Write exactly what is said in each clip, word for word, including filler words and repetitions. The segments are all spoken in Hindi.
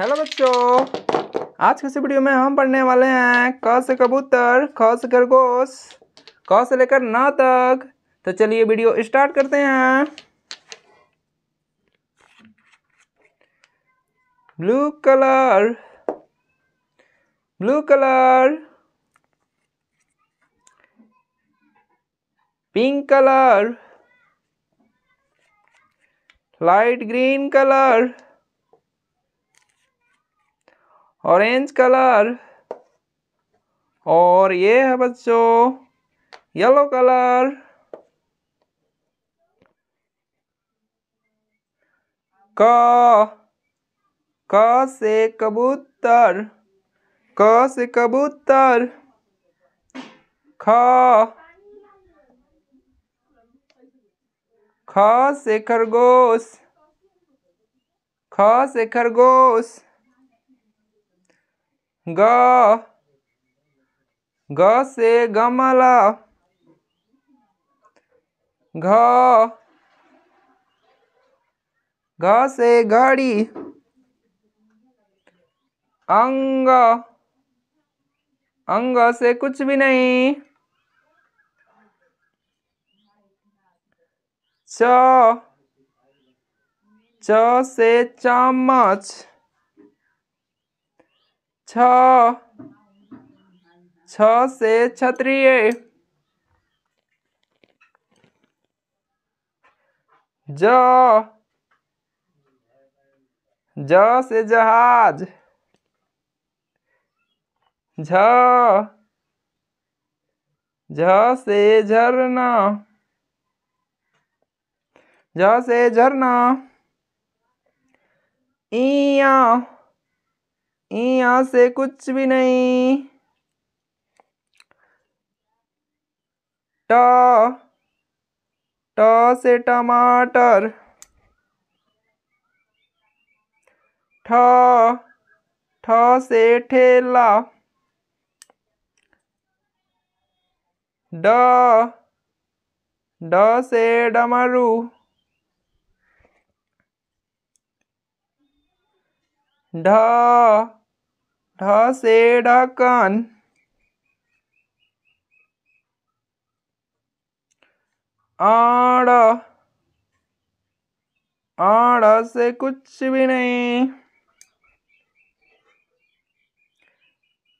हेलो बच्चों, आज के इस वीडियो में हम पढ़ने वाले हैं क से कबूतर, ख से खरगोश, क से लेकर ना तक। तो चलिए वीडियो स्टार्ट करते हैं। Blue colour, blue colour, pink colour, light green colour, orange colour, और ये है बच्चों येलो कलर। क क से कबूतर, क से कबूतर, ख ख से खरगोश, ख से खरगोश, ग ग से गमला, घ घ से घड़ी, अंग अंग से कुछ भी नहीं, च च से चम्मच, छ छ से क्षत्रिय, ज ज से जहाज, झ झ से झरना, झ से झरना, इया यहाँ से कुछ भी नहीं, ट ट से टमाटर, ठ ठ से ठेला, ड ड से डमरू, ढ ढ से ढक्कन, आड़ आड़ से कुछ भी नहीं,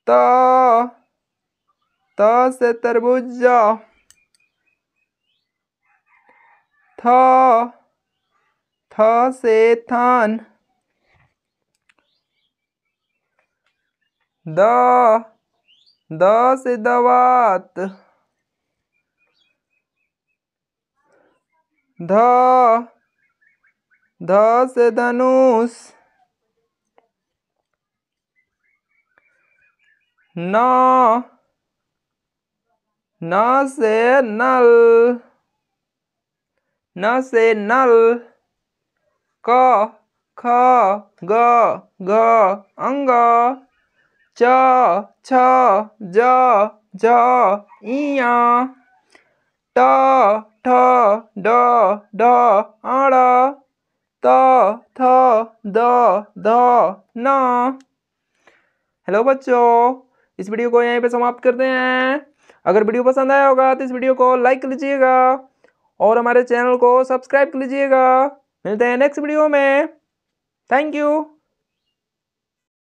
त त से तरबूजा, थ थ से थान, द द से दवात, ध ध से धनुष, न न से नल, न से नल, क ख ग घ अंग, च छ ज झ इया, ट ठ ड ढ अण, त थ द ध न। हेलो बच्चों, इस वीडियो को यहीं पे समाप्त करते हैं। अगर वीडियो पसंद आया होगा तो इस वीडियो को लाइक कर लीजिएगा और हमारे चैनल को सब्सक्राइब कर लीजिएगा। मिलते हैं नेक्स्ट वीडियो में। Thank you.